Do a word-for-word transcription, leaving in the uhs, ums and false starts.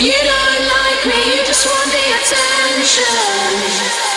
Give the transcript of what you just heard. You don't like me, you just want the attention.